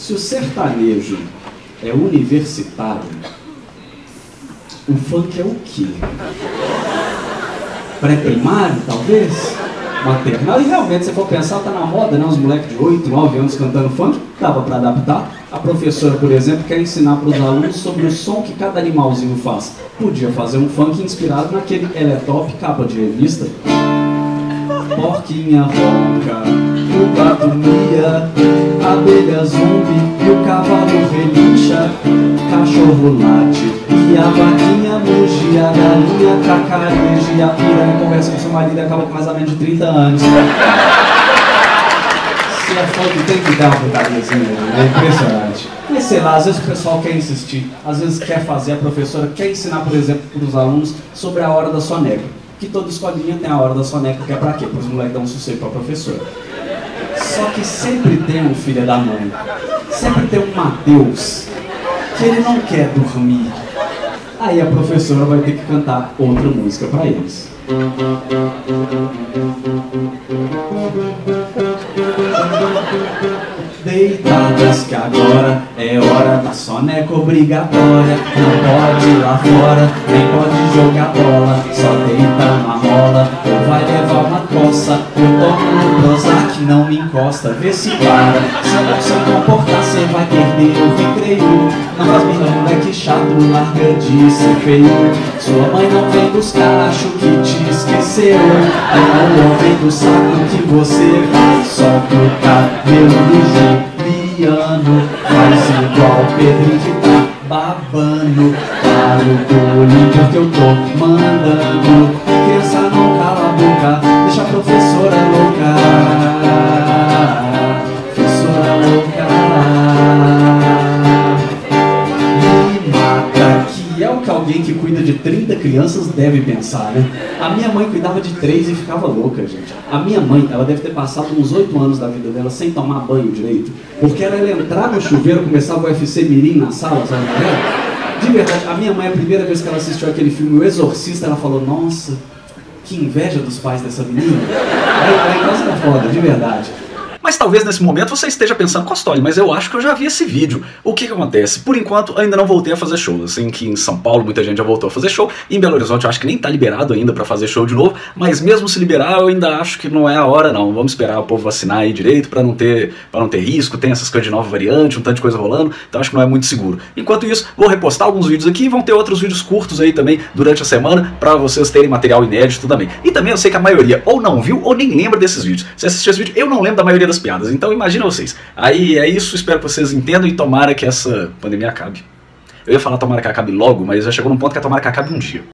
Se o sertanejo é universitário, o funk é o quê? Pré-primário, talvez? Maternal? E realmente, se for pensar, tá na moda, né? Os moleques de 8, 9 anos cantando funk, dava para adaptar. A professora, por exemplo, quer ensinar para os alunos sobre o som que cada animalzinho faz. Podia fazer um funk inspirado naquele Lé Top, capa de revista. Porquinha Roca, o gato mia, abelha zumbi e o cavalo relincha, cachorro late e a vaquinha mugia, a galinha cacareja e a piranha conversa com seu marido e acaba com mais ou menos de 30 anos. Se é funk, tem que dar uma brincadeirazinha, é impressionante. Mas sei lá, às vezes o pessoal quer insistir, às vezes quer fazer, a professora quer ensinar, por exemplo, para os alunos sobre a hora da soneca. Que toda escolinha tem a hora da soneca, que é pra quê? Para os moleques dar um sossego pra professora. Só que sempre tem um filho da mãe, sempre tem um Mateus, que ele não quer dormir. Aí a professora vai ter que cantar outra música pra eles. Deitadas, que agora é hora da soneca obrigatória. Não pode ir lá fora, nem pode jogar bola. Só deita na rola, ou vai levar uma coça. Eu tomo no Prozac, não me encosta, vê se para. Se não se comportar, cê vai perder o recreio. Não faz milhão, que chato, larga de ser feio. Sua mãe não vem buscar, acho que te esqueceu. É o homem do saco que você vai. Solta o cabelo, faz igual o Pedro que tá babando. Para o bullying porque eu tô mandando. Criança não cala a boca, deixa a professora louca. Professora louca. E mata, que é o que alguém que cuida de 30 crianças deve pensar, né? A minha mãe cuidava de 3 e ficava louca, gente. A minha mãe, ela deve ter passado uns 8 anos da vida dela sem tomar banho direito. Porque ela entrava no chuveiro, começava o UFC Mirim na sala, sabe? De verdade, a minha mãe, a primeira vez que ela assistiu aquele filme O Exorcista, ela falou, nossa, que inveja dos pais dessa menina. Ela quase tá foda, de verdade. Mas talvez nesse momento você esteja pensando, Costoli, mas eu acho que eu já vi esse vídeo. O que que acontece? Por enquanto, ainda não voltei a fazer show. Assim que em São Paulo muita gente já voltou a fazer show, em Belo Horizonte eu acho que nem tá liberado ainda pra fazer show de novo, mas mesmo se liberar eu ainda acho que não é a hora não. Vamos esperar o povo vacinar aí direito pra não ter risco, tem essas coisas de nova variante, um tanto de coisa rolando, então acho que não é muito seguro. Enquanto isso, vou repostar alguns vídeos aqui e vão ter outros vídeos curtos aí também durante a semana pra vocês terem material inédito também. E também eu sei que a maioria ou não viu ou nem lembra desses vídeos. Se assistiu esse vídeo, eu não lembro da maioria das piadas, então imagina vocês. Aí é isso, espero que vocês entendam e tomara que essa pandemia acabe. Eu ia falar tomara que acabe logo, mas já chegou num ponto que é tomara que acabe um dia.